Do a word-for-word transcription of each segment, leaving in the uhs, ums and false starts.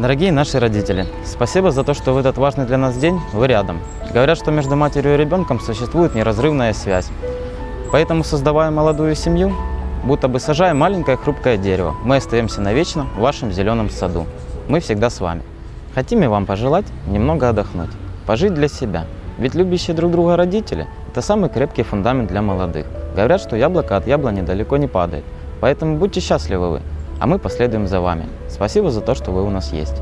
Дорогие наши родители, спасибо за то, что в этот важный для нас день вы рядом. Говорят, что между матерью и ребенком существует неразрывная связь. Поэтому, создавая молодую семью, будто бы сажая маленькое хрупкое дерево, мы остаемся навечно в вашем зеленом саду. Мы всегда с вами. Хотим и вам пожелать немного отдохнуть, пожить для себя. Ведь любящие друг друга родители – это самый крепкий фундамент для молодых. Говорят, что яблоко от яблони далеко не падает. Поэтому будьте счастливы вы, а мы последуем за вами. Спасибо за то, что вы у нас есть.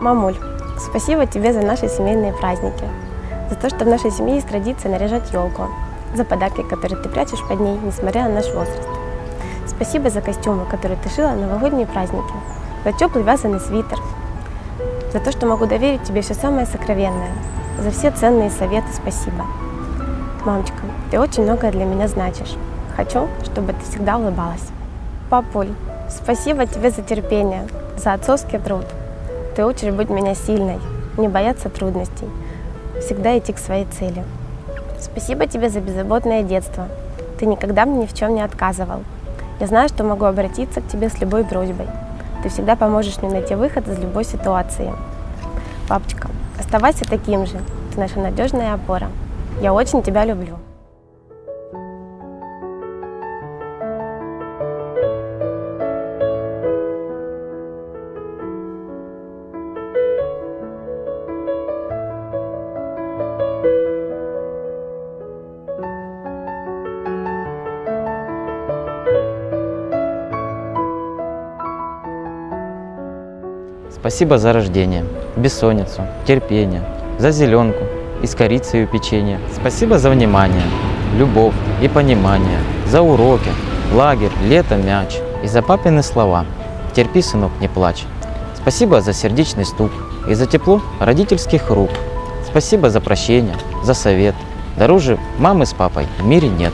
Мамуль, спасибо тебе за наши семейные праздники, за то, что в нашей семье есть традиция наряжать елку, за подарки, которые ты прячешь под ней, несмотря на наш возраст. Спасибо за костюмы, которые ты шила на новогодние праздники, за теплый вязаный свитер, за то, что могу доверить тебе все самое сокровенное, за все ценные советы спасибо. Мамочка, ты очень многое для меня значишь. Хочу, чтобы ты всегда улыбалась. Папуль, спасибо тебе за терпение, за отцовский труд. Ты учишь быть меня сильной, не бояться трудностей, всегда идти к своей цели. Спасибо тебе за беззаботное детство. Ты никогда мне ни в чем не отказывал. Я знаю, что могу обратиться к тебе с любой просьбой. Ты всегда поможешь мне найти выход из любой ситуации. Папочка, оставайся таким же. Ты наша надежная опора. Я очень тебя люблю. Спасибо за рождение, бессонницу, терпение, за зеленку, из корицы и печенье. Спасибо за внимание, любовь и понимание, за уроки, лагерь, лето, мяч и за папины слова «Терпи, сынок, не плачь». Спасибо за сердечный стук и за тепло родительских рук. Спасибо за прощение, за совет. Дороже мамы с папой в мире нет.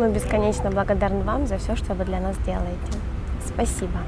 Мы бесконечно благодарны вам за все, что вы для нас делаете. Спасибо.